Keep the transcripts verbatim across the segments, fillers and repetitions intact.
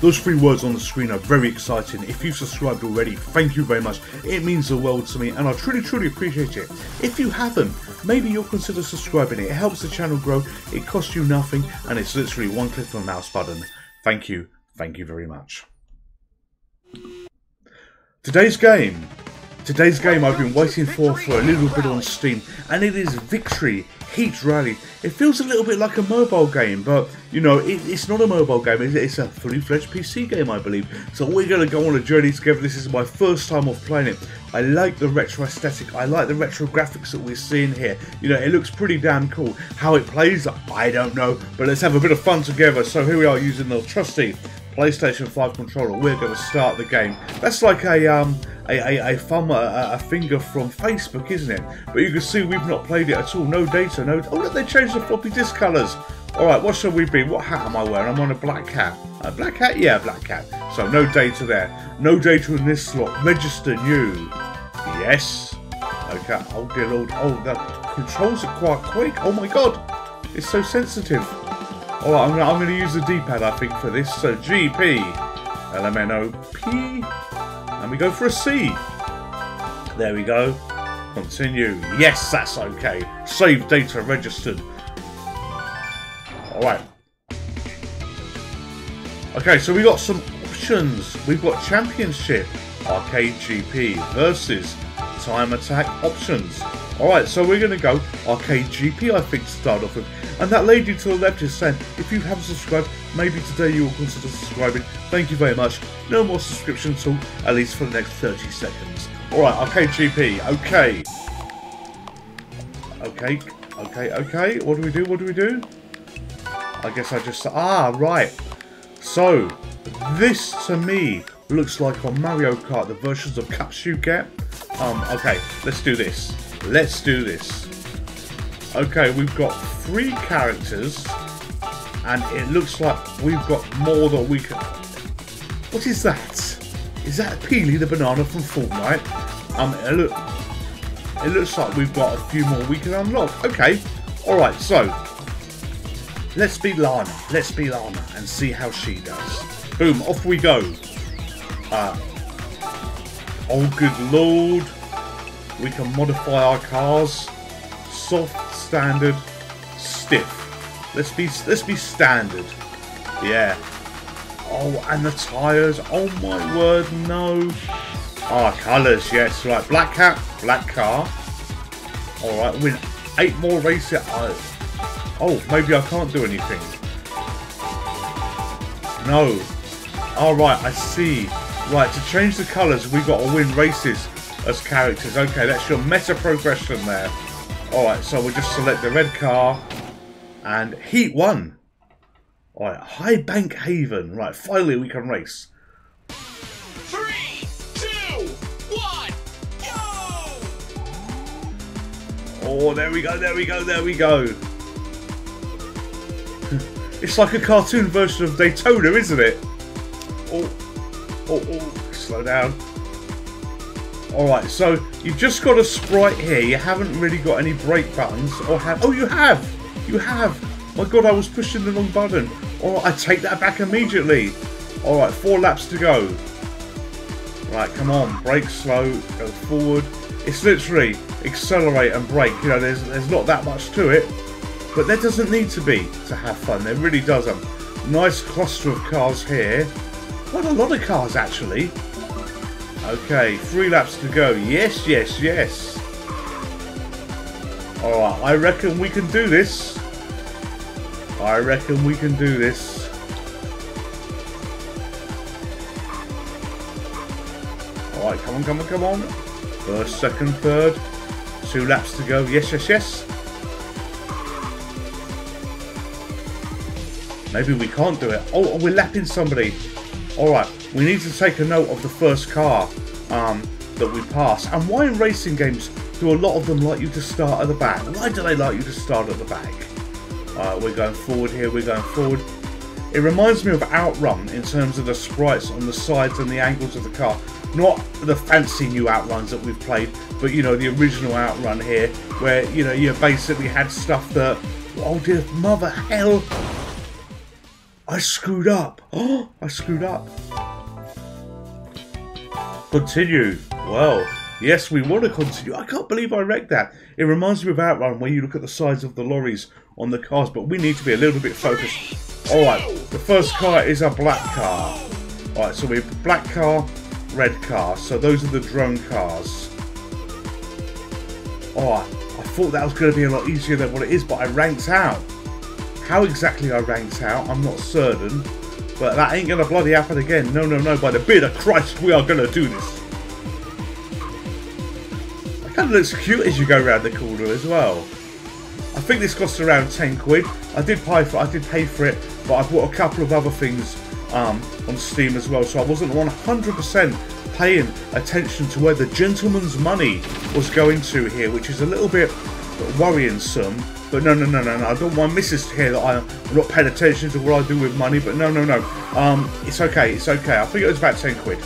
Those three words on the screen are very exciting. If you've subscribed already, thank you very much. It means the world to me and I truly, truly appreciate it. If you haven't, maybe you'll consider subscribing. It helps the channel grow, it costs you nothing, and it's literally one click of the mouse button. Thank you, thank you very much. Today's game. Today's game I've been waiting for for a little bit on Steam, and it is Victory Heat Rally. It feels a little bit like a mobile game, but you know, it, it's not a mobile game, is it? It's a fully fledged P C game, I believe. So we're going to go on a journey together. This is my first time off playing it. I like the retro aesthetic, I like the retro graphics that we're seeing here. You know, it looks pretty damn cool. How it plays, I don't know, but let's have a bit of fun together. So here we are using the trusty PlayStation five controller. We're going to start the game. That's like a um a, a, a thumb, a, a finger from Facebook, isn't it? But you can see we've not played it at all. No data, no... Oh look, they changed the floppy disk colours. Alright, what shall we be? What hat am I wearing? I'm on a black hat. A black hat? Yeah, black hat. So no data there. No data in this slot. Register new. Yes. Okay. Oh dear lord. Oh, that controls are quite quick. Oh my god. It's so sensitive. Alright, I'm, I'm going to use the D-pad, I think, for this. So, G, P, L M N O P, and we go for a C. There we go. Continue. Yes, that's okay. Save data registered. Alright. Okay, so we got some options. We've got Championship, Arcade G P, versus Time Attack Options. Alright, so we're going to go Arcade G P, I think, to start off with. And that lady to the left is saying, if you haven't subscribed, maybe today you will consider subscribing. Thank you very much. No more subscription talk, at least for the next thirty seconds. Alright, Arcade G P, okay. Okay, okay, okay. What do we do, what do we do? I guess I just... Ah, right. So, this to me looks like on Mario Kart, the versions of cups you get. Um, okay, let's do this. Let's do this. Okay, we've got three characters, and it looks like we've got more that we can... What is that? Is that Peely the banana from Fortnite? Um, it, look... it looks like we've got a few more we can unlock. Okay, alright, so... Let's be Lana. Let's be Lana and see how she does. Boom, off we go. Uh, oh, good lord. We can modify our cars. Soft, standard, stiff. Let's be let's be standard. Yeah. Oh, and the tyres. Oh my word, no. Ah, oh, colours. Yes, right. Black hat, black car. All right. Win eight more races. Oh, oh, maybe I can't do anything. No. All right. I see. Right. To change the colours, we got to win races as characters. Okay, that's your meta progression there. Alright, so we'll just select the red car, and Heat one. Alright, High Bank Haven. Right, finally we can race. Three, two, one, go! Oh, there we go, there we go, there we go. It's like a cartoon version of Daytona, isn't it? Oh, oh, oh, slow down. Alright, so you've just got a sprite here. You haven't really got any brake buttons. Or have... Oh, you have! You have! My god, I was pushing the wrong button. Alright, I take that back immediately. Alright, four laps to go. Right, come on. Brake slow. Go forward. It's literally accelerate and brake. You know, there's, there's not that much to it. But there doesn't need to be to have fun. There really doesn't. Nice cluster of cars here. Quite a lot of cars, actually. Okay, three laps to go. Yes, yes, yes. Alright, I reckon we can do this. I reckon we can do this. Alright, come on, come on, come on. First, second, third. Two laps to go. Yes, yes, yes. Maybe we can't do it. Oh, we're lapping somebody. Alright. We need to take a note of the first car um, that we pass. And why in racing games do a lot of them like you to start at the back? Why do they like you to start at the back? Alright, we're going forward here, we're going forward. It reminds me of Outrun in terms of the sprites on the sides and the angles of the car. Not the fancy new Outruns that we've played, but you know, the original Outrun here, where you know, you basically had stuff that... Oh dear mother hell! I screwed up. Oh, I screwed up. Continue. Well, yes, we want to continue. I can't believe I wrecked that. It reminds me of Outrun, where you look at the sides of the lorries on the cars, but we need to be a little bit focused. Alright, the first car is a black car. Alright, so we have black car, red car. So those are the drone cars. Alright, I thought that was going to be a lot easier than what it is, but I ranked out. How exactly I ranked out, I'm not certain. But that ain't going to bloody happen again. No, no, no, by the beard of Christ, we are going to do this. That kind of looks cute as you go round the corner as well. I think this costs around ten quid. I did pay for, I did pay for it, but I bought a couple of other things um, on Steam as well, so I wasn't one hundred percent paying attention to where the gentleman's money was going to here, which is a little bit worrying some. But no, no, no, no, no, I don't want Missus to hear that I'm not paying attention to what I do with money, but no, no, no. Um, it's okay, it's okay. I think it was about ten quid.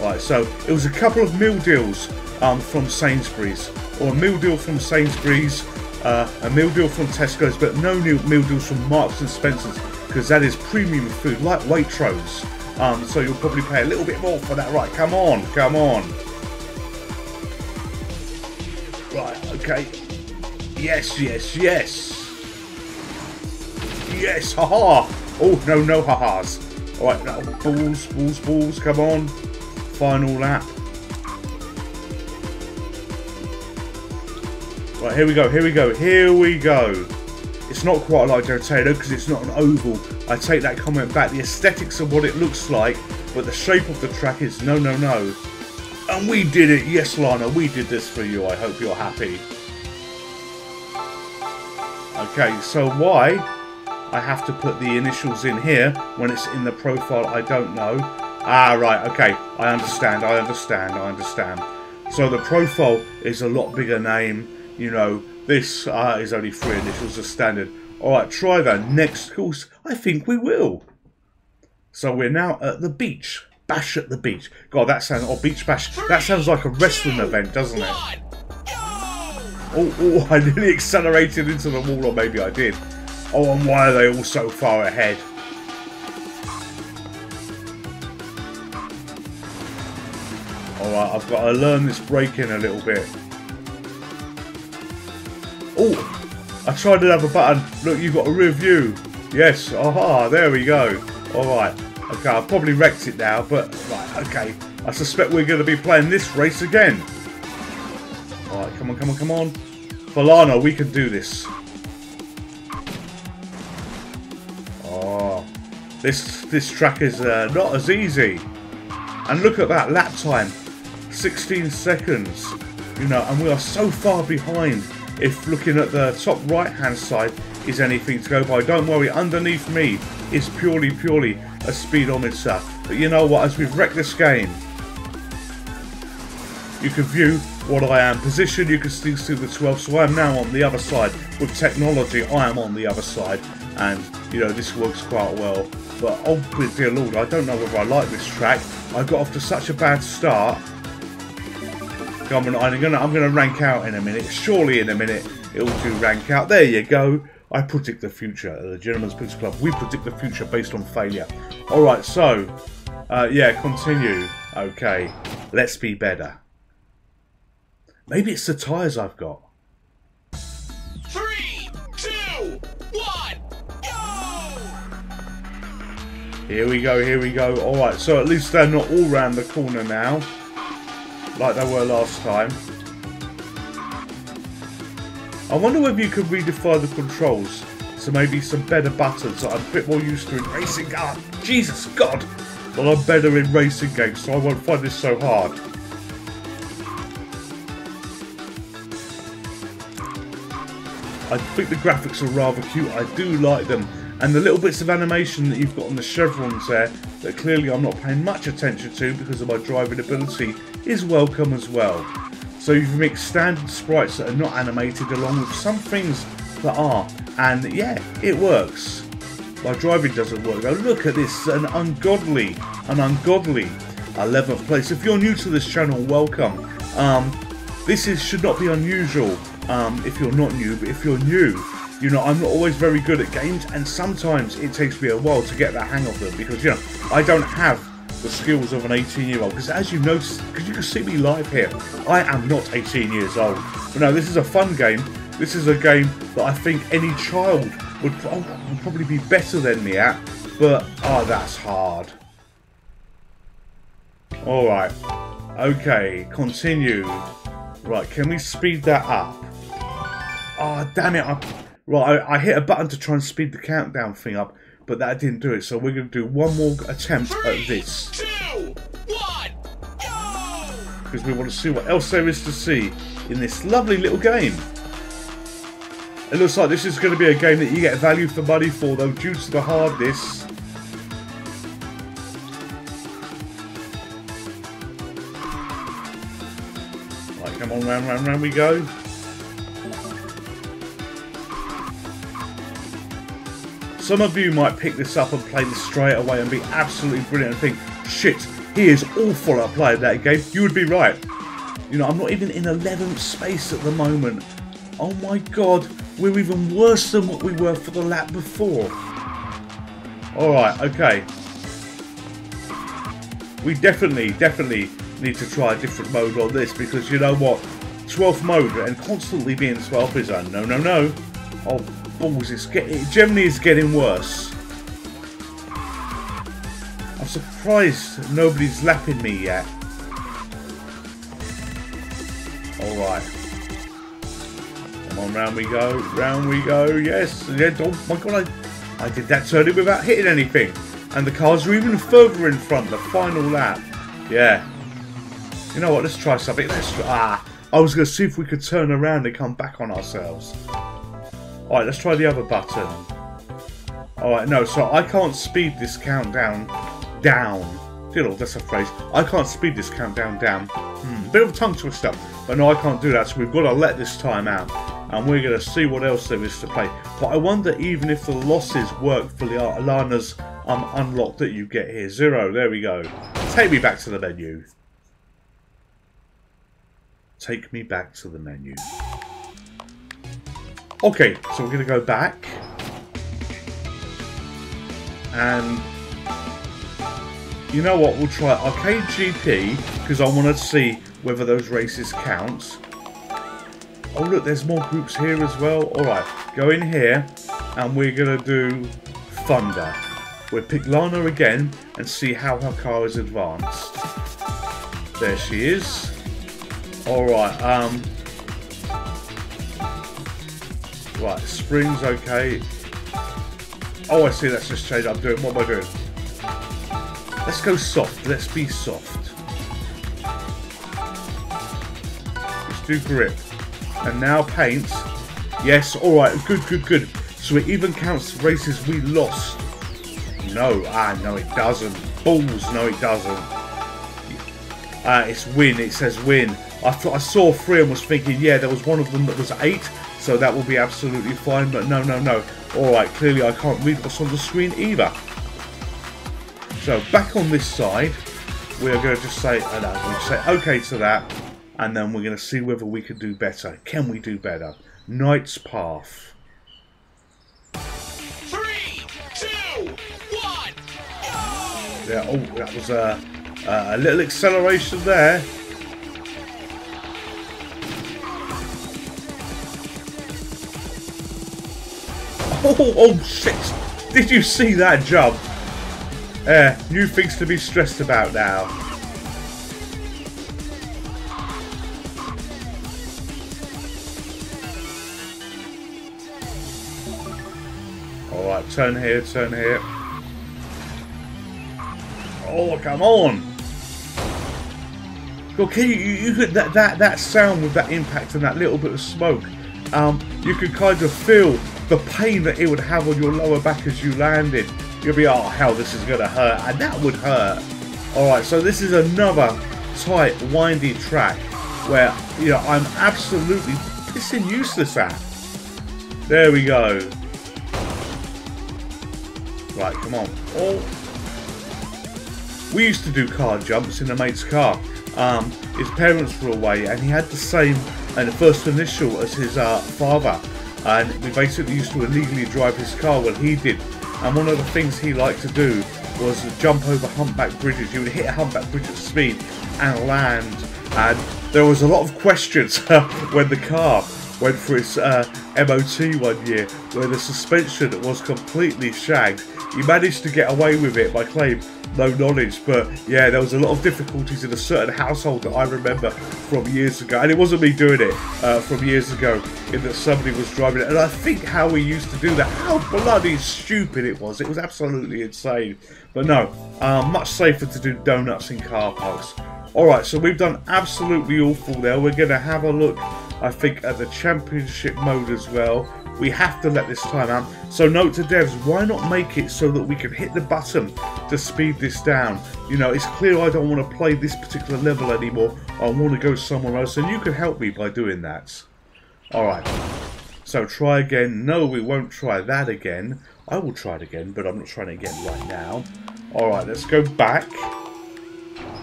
Right, so it was a couple of meal deals um, from Sainsbury's, or a meal deal from Sainsbury's, uh, a meal deal from Tesco's, but no new meal deals from Marks and Spencer's, because that is premium food, like Waitrose. Um, so you'll probably pay a little bit more for that. Right, come on, come on. Right, okay. Yes, yes, yes. Yes, haha. -ha. Oh, no, no ha-has. All right, now, balls, balls, balls, come on. Final lap. Right, here we go, here we go, here we go. It's not quite like Daytona because it's not an oval. I take that comment back. The aesthetics of what it looks like, but the shape of the track is no, no, no. And we did it. Yes, Lana, we did this for you. I hope you're happy. Okay, so why I have to put the initials in here when it's in the profile, I don't know. Ah, right, okay, I understand, I understand, I understand. So the profile is a lot bigger name, you know, this uh, is only three initials as standard. Alright, try the next course, I think we will. So we're now at the beach, bash at the beach. God, that sounds, oh, beach bash, that sounds like a wrestling event, doesn't it? Oh, oh, I nearly accelerated into the wall, or maybe I did. Oh, and why are they all so far ahead? Alright, I've got to learn this braking a little bit. Oh, I tried another button. Look, you've got a rear view. Yes, aha, there we go. Alright, okay, I've probably wrecked it now, but, right, okay. I suspect we're going to be playing this race again. Alright, come on, come on, come on. Volano, we can do this. Oh, this this track is uh, not as easy. And look at that lap time, sixteen seconds. You know, and we are so far behind. If looking at the top right-hand side is anything to go by, don't worry. Underneath me is purely, purely a speedometer. But you know what? As we've wrecked this game, you can view what I am positioned, you can still see the twelve, so I am now on the other side. With technology, I am on the other side, and you know, this works quite well. But oh dear lord, I don't know whether I like this track. I got off to such a bad start. Come on, I'm gonna I'm gonna rank out in a minute. Surely in a minute it will do rank out. There you go. I predict the future. The Gentlemen's Pixel Club, we predict the future based on failure. Alright, so uh, yeah, continue. Okay, let's be better. Maybe it's the tyres I've got. Three, two, one, go! Here we go, here we go. Alright, so at least they're not all round the corner now, like they were last time. I wonder whether you could redefine the controls, so maybe some better buttons that I'm a bit more used to in racing. Ah, Jesus, God! Well, I'm better in racing games, so I won't find this so hard. I think the graphics are rather cute, I do like them. And the little bits of animation that you've got on the chevrons there, that clearly I'm not paying much attention to because of my driving ability, is welcome as well. So you've mixed standard sprites that are not animated along with some things that are, and yeah, it works. My driving doesn't work though. Look at this, an ungodly, an ungodly eleventh place. If you're new to this channel, welcome. Um, this is, should not be unusual. Um, if you're not new, but if you're new, You know, I'm not always very good at games, and sometimes it takes me a while to get the hang of them because, you know, I don't have the skills of an eighteen-year-old. Because as you notice, because you can see me live here, I am not eighteen years old. But no, this is a fun game. This is a game that I think any child would, oh, would probably be better than me at. But, oh, that's hard. Alright. Okay, continue. Right, can we speed that up? Ah, oh, damn it. I, right, I, I hit a button to try and speed the countdown thing up, but that didn't do it. So we're going to do one more attempt Three, at this. Two, one, go! Because we want to see what else there is to see in this lovely little game. It looks like this is going to be a game that you get value for money for, though, due to the hardness. Right, come on, round, round, round we go. Some of you might pick this up and play this straight away and be absolutely brilliant and think, shit, he is awful at playing that game. You would be right. You know, I'm not even in eleventh space at the moment. Oh my god, we're even worse than what we were for the lap before. Alright, okay. We definitely, definitely need to try a different mode on this because you know what? twelfth mode and constantly being twelfth is a no, no, no. Oh. Balls, it's get, it generally is getting worse. I'm surprised nobody's lapping me yet. Alright. Come on, round we go, round we go, yes. Yeah, oh my god, I, I did that turning without hitting anything. And the cars are even further in front, the final lap. Yeah. You know what, let's try something. Let's, ah, I was going to see if we could turn around and come back on ourselves. Alright, let's try the other button. Alright, no, so I can't speed this countdown down. Diddle, that's a phrase. I can't speed this countdown down. Hmm, bit of a tongue twister. But no, I can't do that, so we've got to let this time out. And we're going to see what else there is to play. But I wonder even if the losses work for the Alana's um, unlock that you get here. Zero, there we go. Take me back to the menu. Take me back to the menu. Okay, so we're going to go back, and you know what, we'll try Arcade G P, because I want to see whether those races count. Oh look, there's more groups here as well. Alright, go in here, and we're going to do Thunder. We'll pick Lana again, and see how her car is advanced. There she is. Alright, um... right, spring's okay. Oh, I see, that's just changed. I'm doing, what am I doing? Let's go soft, let's be soft. Let's do grip. And now paint. Yes, alright, good, good, good. So it even counts races we lost. No, ah, no it doesn't. Balls, no it doesn't. Ah, it's win, it says win. I, I saw three and was thinking, yeah, there was one of them that was eight. So that will be absolutely fine, but no, no, no. Alright, clearly I can't read what's on the screen either. So back on this side, we're going to just say, oh no, we'll say okay to that, and then we're going to see whether we can do better. Can we do better? Knight's Path. Three, two, one, go! Yeah, oh, that was a, a little acceleration there. Oh, oh shit! Did you see that jump? Eh, uh, new things to be stressed about now. Alright, turn here, turn here. Oh, come on! Okay, you, you could, that, that, that sound with that impact and that little bit of smoke, um, you could kind of feel the pain that it would have on your lower back as you landed. You'll be, oh hell, this is going to hurt, and that would hurt. Alright, so this is another tight, windy track where, you know, I'm absolutely pissing useless at. There we go. Right, come on. Oh. We used to do car jumps in a mate's car. Um, his parents were away, and he had the same and the first initial as his uh, father. and we basically used to illegally drive his car when he did. And one of the things he liked to do was jump over humpback bridges. You would hit a humpback bridge at speed and land, and there was a lot of questions when the car went for its uh, M O T one year, where the suspension was completely shagged. He managed to get away with it by claim no knowledge, but yeah, there was a lot of difficulties in a certain household that I remember from years ago, and it wasn't me doing it, uh, from years ago, in that somebody was driving it. And I think how we used to do that, how bloody stupid it was, it was absolutely insane. But no, uh, much safer to do donuts in car parks. Alright, so we've done absolutely awful there. We're going to have a look, I think, at the championship mode as well. We have to let this time out. So note to devs, why not make it so that we can hit the button to speed this down? You know, it's clear I don't want to play this particular level anymore. I want to go somewhere else, and you can help me by doing that. Alright, so try again. No, we won't try that again. I will try it again, but I'm not trying it again right now. Alright, let's go back.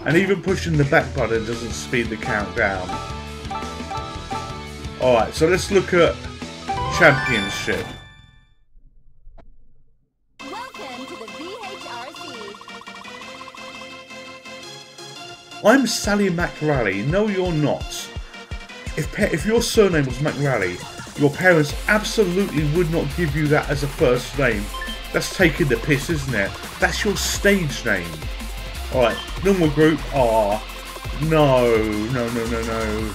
And even pushing the back button doesn't speed the countdown. Alright, so let's look at Championship. Welcome to the V H R C. I'm Sally McRally. No, you're not. If, if your surname was McRally, your parents absolutely would not give you that as a first name. That's taking the piss, isn't it? That's your stage name. Alright, normal group are... No, no, no, no, no.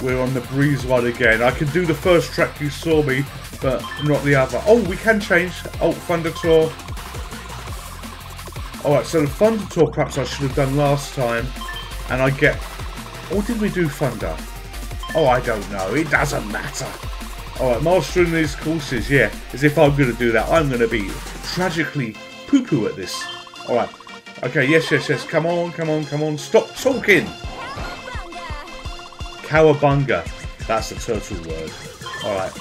We're on the breeze one again. I can do the first track you saw me, but not the other. Oh, we can change. Oh, Thunder Tour. Alright, so the Thunder Tour perhaps I should have done last time. And I get... Or did we do Thunder? Oh, I don't know. It doesn't matter. Alright, mastering these courses, yeah. As if I'm going to do that, I'm going to be tragically poo-poo at this. Alright. Okay, yes, yes, yes. Come on, come on, come on. Stop talking. Cowabunga. That's the turtle word. All right.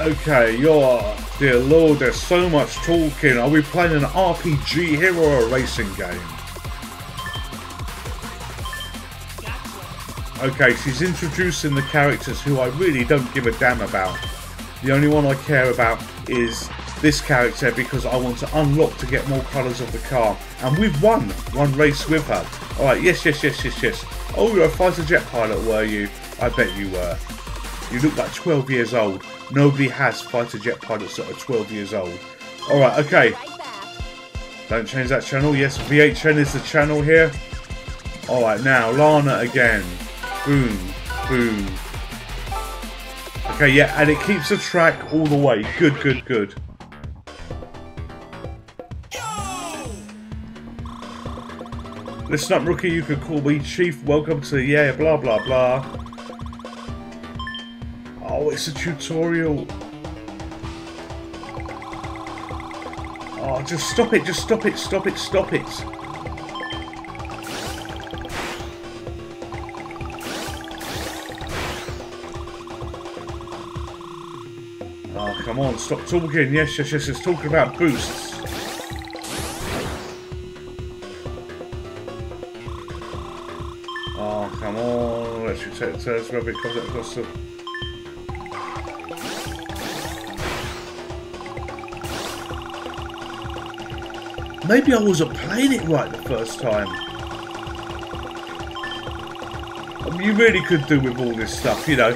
Okay, you're... Dear Lord, there's so much talking. Are we playing an R P G here or a racing game? Okay, she's introducing the characters who I really don't give a damn about. The only one I care about is this character because I want to unlock to get more colours of the car. And we've won one race with her. Alright, yes, yes, yes, yes, yes. Oh, you're a fighter jet pilot, were you? I bet you were. You look like twelve years old. Nobody has fighter jet pilots that are twelve years old. Alright, okay. Don't change that channel. Yes, V H N is the channel here. Alright, now, Lana again. Boom, boom. Okay, yeah, and it keeps the track all the way. Good, good, good. Listen up, rookie, you can call me Chief. Welcome to, yeah, blah, blah, blah. Oh, it's a tutorial. Oh, just stop it, just stop it, stop it, stop it. Come on, stop talking. Yes, yes, yes, it's talking about boosts. Oh, come on. Let's protect us. Rub it across the... Maybe I wasn't playing it right the first time. I mean, you really could do with all this stuff, you know.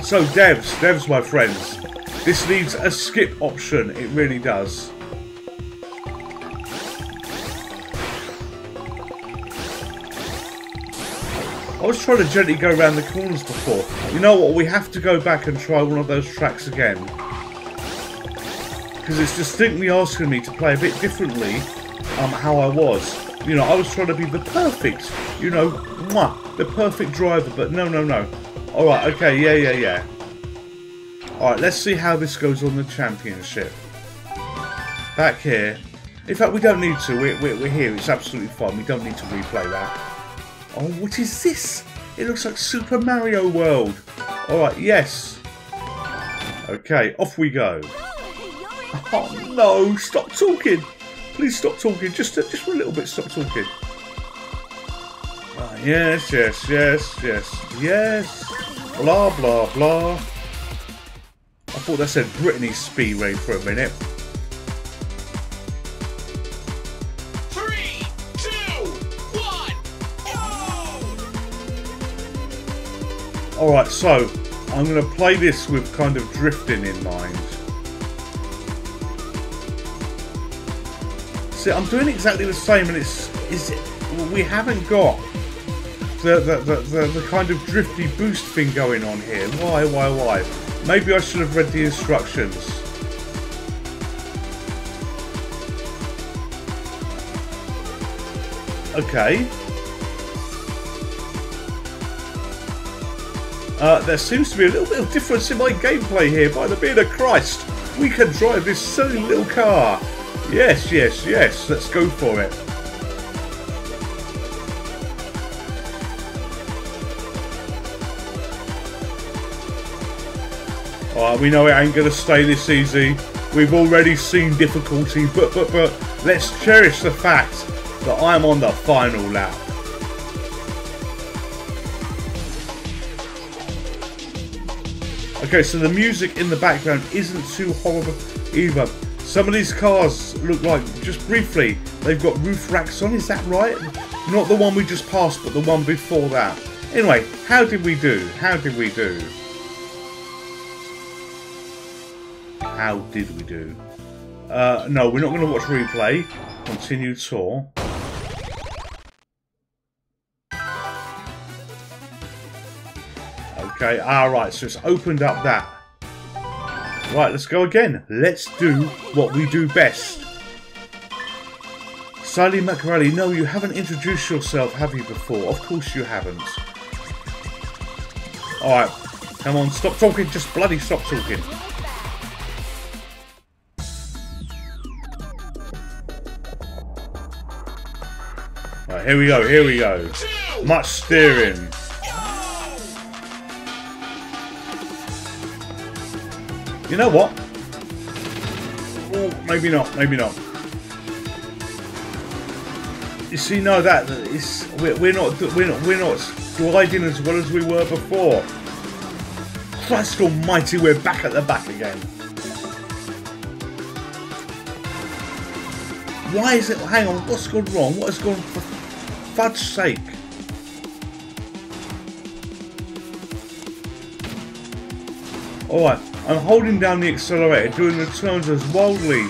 So, devs, devs, my friends. This needs a skip option, it really does. I was trying to gently go around the corners before. You know what, we have to go back and try one of those tracks again. Because it's distinctly asking me to play a bit differently um, how I was. You know, I was trying to be the perfect, you know, mwah, the perfect driver, but no, no, no. Alright, okay, yeah, yeah, yeah. Alright, let's see how this goes on the championship. Back here. In fact, we don't need to. We're, we're, we're here. It's absolutely fine. We don't need to replay that. Oh, what is this? It looks like Super Mario World. Alright, yes. Okay, off we go. Oh, no. Stop talking. Please stop talking. Just, just for a little bit, stop talking. Uh, yes, yes, yes, yes, yes. Blah, blah, blah. I thought that said Brittany Speedway for a minute. Alright, so I'm going to play this with kind of drifting in mind. See, I'm doing exactly the same, and it's, it's we haven't got the, the, the, the, the kind of drifty boost thing going on here. Why, why, why? Maybe I should have read the instructions. Okay. Uh, there seems to be a little bit of difference in my gameplay here. By the beard of Christ, we can drive this silly little car. Yes, yes, yes, let's go for it. Alright, we know it ain't going to stay this easy. We've already seen difficulty, but, but, but let's cherish the fact that I'm on the final lap. Okay, so the music in the background isn't too horrible either. Some of these cars look like, just briefly, they've got roof racks on, is that right? Not the one we just passed, but the one before that. Anyway, how did we do? How did we do? How did we do? Uh, no, we're not going to watch replay. Continue tour. Okay, alright, so it's opened up that. Right, let's go again. Let's do what we do best. Sally McRally, no, you haven't introduced yourself, have you, before? Of course you haven't. Alright, come on, stop talking, just bloody stop talking. Right, here we go, here we go. Much steering. You know what? Oh, maybe not. Maybe not. You see, no, that is we're, we're not we're not we're not gliding as well as we were before. Christ Almighty, we're back at the back again. Why is it? Hang on, what's gone wrong? What has gone? For fudge's sake! All right. I'm holding down the accelerator, doing the turns as wildly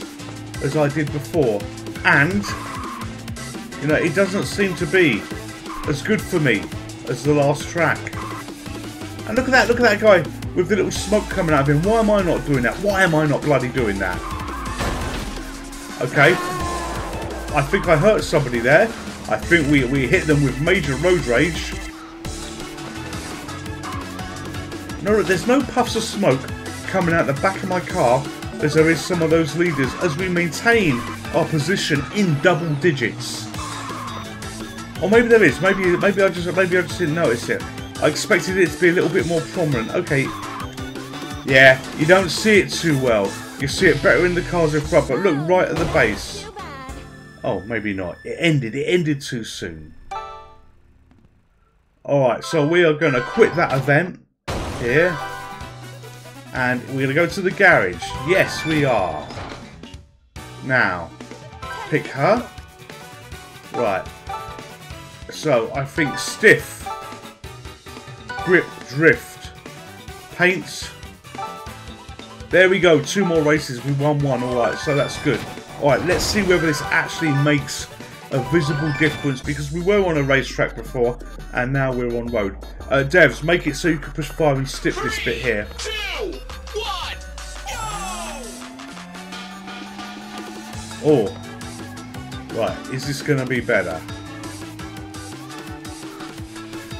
as I did before, and, you know, it doesn't seem to be as good for me as the last track. And look at that, look at that guy with the little smoke coming out of him. Why am I not doing that? Why am I not bloody doing that? Okay, I think I hurt somebody there. I think we, we hit them with major road rage. No, there's no puffs of smoke coming out the back of my car as there is some of those leaders as we maintain our position in double digits. Or maybe there is, maybe maybe I just maybe I just didn't notice it. I expected it to be a little bit more prominent. Okay. Yeah, you don't see it too well. You see it better in the cars in front, but look right at the base. Oh, maybe not. It ended, it ended too soon. Alright, so we are gonna quit that event here. And we're going to go to the garage. Yes, we are. Now, pick her. Right. So, I think stiff. Grip drift. Paint. There we go. Two more races. We won one. Alright, so that's good. Alright, let's see whether this actually makes a visible difference. Because we were on a racetrack before. And now we're on road. Uh, devs, make it so you can push fire and stiff this bit here. Oh, right, is this going to be better?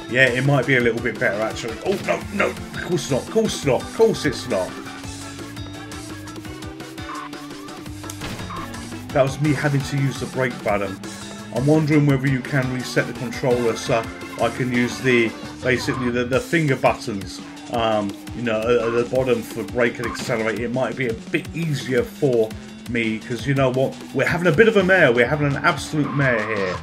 Yeah, it might be a little bit better actually. Oh, no, no, of course not, of course not, of course it's not. That was me having to use the brake button. I'm wondering whether you can reset the controller so I can use the, basically, the, the finger buttons, um, you know, at the bottom for brake and accelerate. It might be a bit easier for me, because you know what, we're having a bit of a mare, we're having an absolute mare here.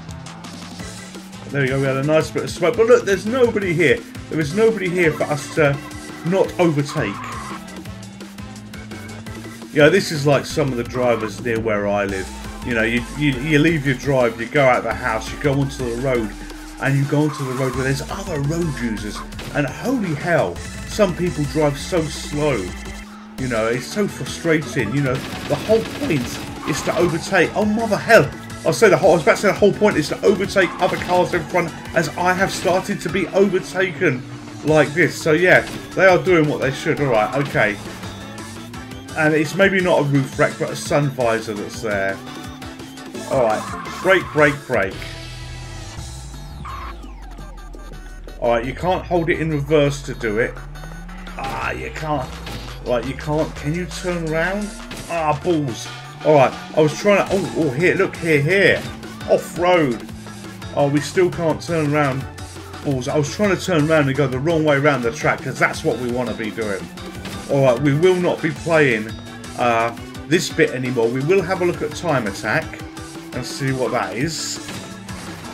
There we go, we had a nice bit of smoke. But look, there's nobody here. There is nobody here for us to not overtake. You know, this is like some of the drivers near where I live. You know, you, you, you leave your drive, you go out of the house, you go onto the road, and you go onto the road where there's other road users. And holy hell, some people drive so slow. You know, it's so frustrating. You know, the whole point is to overtake. Oh, mother hell. I'll say the whole, I was about to say the whole point is to overtake other cars in front, as I have started to be overtaken like this. So, yeah, they are doing what they should. All right, okay. And it's maybe not a roof rack, but a sun visor that's there. Alright, brake, brake, brake. Alright, you can't hold it in reverse to do it. Ah, you can't. Right, you can't. Can you turn around? Ah, balls. Alright, I was trying to... Oh, oh, here, look, here, here. Off-road. Oh, we still can't turn around. Balls. I was trying to turn around and go the wrong way around the track, because that's what we want to be doing. Alright, we will not be playing uh, this bit anymore. We will have a look at Time Attack and see what that is.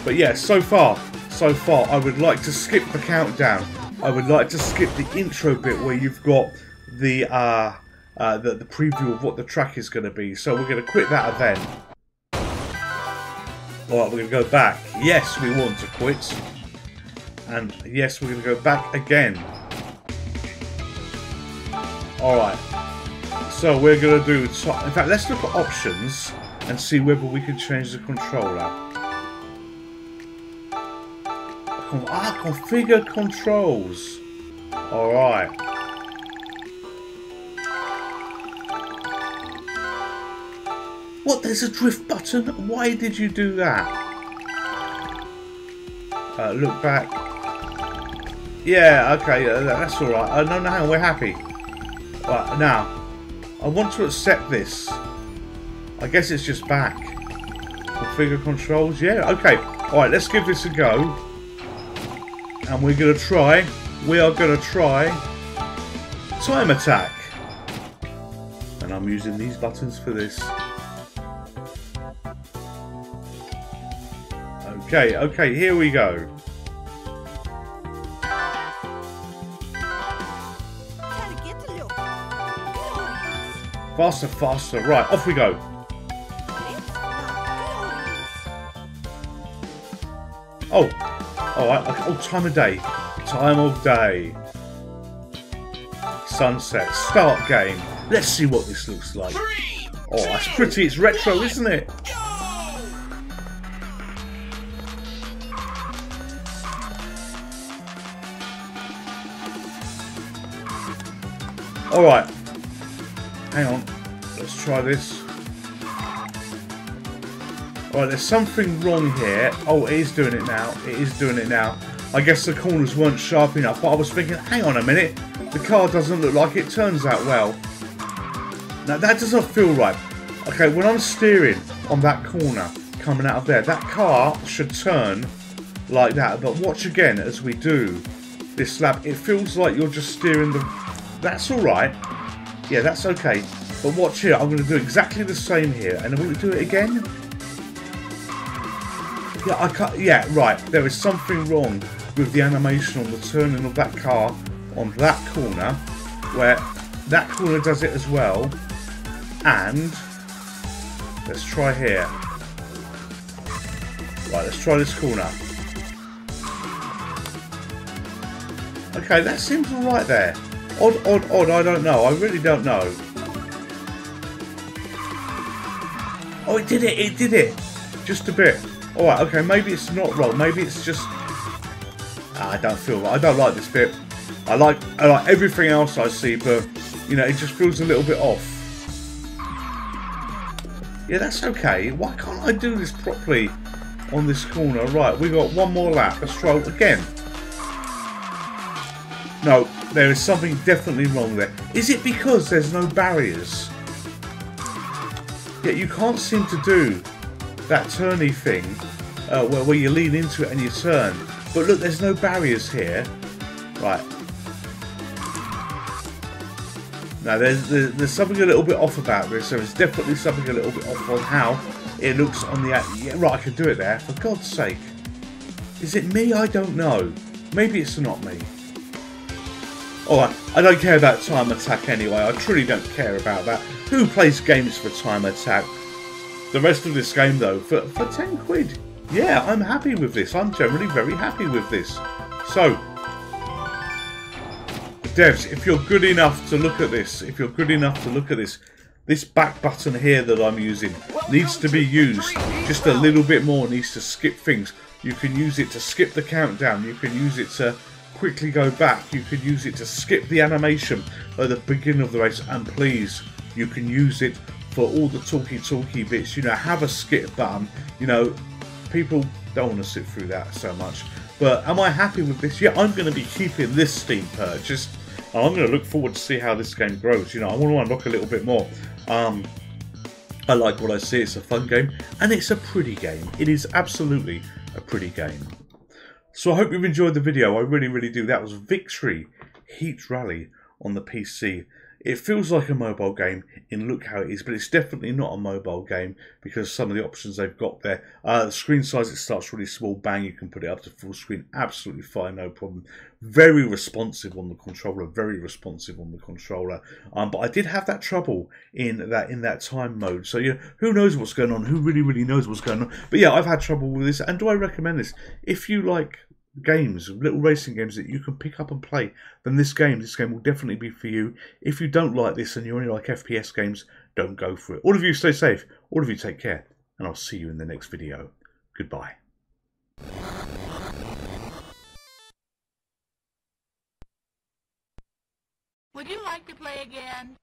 But yeah, so far, so far, I would like to skip the countdown. I would like to skip the intro bit where you've got the uh, uh, the, the preview of what the track is going to be. So we're going to quit that event. Alright, we're going to go back. Yes, we want to quit. And yes, we're going to go back again. Alright. So we're going to do... In fact, let's look at options and see whether we can change the controller. Ah, configure controls. Alright. What? There's a drift button? Why did you do that? Uh, look back. Yeah, okay, that's alright. Uh, no, no, hang on, we're happy. Right, now, I want to accept this. I guess it's just back. Configure controls, yeah, okay. Alright, let's give this a go. And we're going to try, we are going to try Time Attack. And I'm using these buttons for this. Okay, okay, here we go. Faster, faster, right, off we go. Oh, alright, okay. Oh, time of day. Time of day. Sunset. Start game. Let's see what this looks like. Oh, that's pretty. It's retro, isn't it? Alright. Hang on. Let's try this. Right, there's something wrong here. Oh, it is doing it now. It is doing it now. I guess the corners weren't sharp enough, but I was thinking, hang on a minute. The car doesn't look like it turns out well. Now, that doesn't feel right. Okay, when I'm steering on that corner coming out of there, that car should turn like that. But watch again as we do this lap. It feels like you're just steering the... That's all right. Yeah, that's okay. But watch here. I'm going to do exactly the same here. And I'm going to do it again. Yeah, I can't, yeah, right. There is something wrong with the animation on the turning of that car on that corner, where that corner does it as well. And let's try here. Right, let's try this corner. Okay, that seems all right there. Odd, odd, odd. I don't know. I really don't know. Oh, it did it. It did it. Just a bit. Alright, okay, maybe it's not wrong. Maybe it's just... Ah, I don't feel right. I don't like this bit. I like, I like everything else I see, but, you know, it just feels a little bit off. Yeah, that's okay. Why can't I do this properly on this corner? Right, we got one more lap. Let's try again. No, there is something definitely wrong there. Is it because there's no barriers? Yeah, you can't seem to do... that turny thing uh, where, where you lean into it and you turn. But look, there's no barriers here. Right. Now, there's, there's, there's something a little bit off about this. There is definitely something a little bit off on how it looks on the... Yeah, right, I can do it there. For God's sake. Is it me? I don't know. Maybe it's not me. Alright, I don't care about time attack anyway. I truly don't care about that. Who plays games for time attack? The rest of this game though, for, for ten quid. Yeah, I'm happy with this. I'm generally very happy with this. So, devs, if you're good enough to look at this, if you're good enough to look at this, this back button here that I'm using needs to be used just a little bit more, needs to skip things. You can use it to skip the countdown, you can use it to quickly go back, you can use it to skip the animation at the beginning of the race, and please, you can use it for all the talky-talky bits. You know, have a skip button. You know, people don't want to sit through that so much. But am I happy with this? Yeah, I'm going to be keeping this Steam purchase. I'm going to look forward to see how this game grows. You know, I want to unlock a little bit more. Um, I like what I see. It's a fun game. And it's a pretty game. It is absolutely a pretty game. So I hope you've enjoyed the video. I really, really do. That was Victory Heat Rally on the P C. It feels like a mobile game in look how it is, but it's definitely not a mobile game because some of the options they've got there. Uh, the screen size, it starts really small, bang, you can put it up to full screen, absolutely fine, no problem. Very responsive on the controller, very responsive on the controller. Um, but I did have that trouble in that in that time mode. So yeah, who knows what's going on? Who really, really knows what's going on? But yeah, I've had trouble with this. And do I recommend this? If you like games, little racing games that you can pick up and play, then this game, this game will definitely be for you. If you don't like this and you only like F P S games, don't go for it. All of you stay safe, all of you take care, and I'll see you in the next video. Goodbye. Would you like to play again?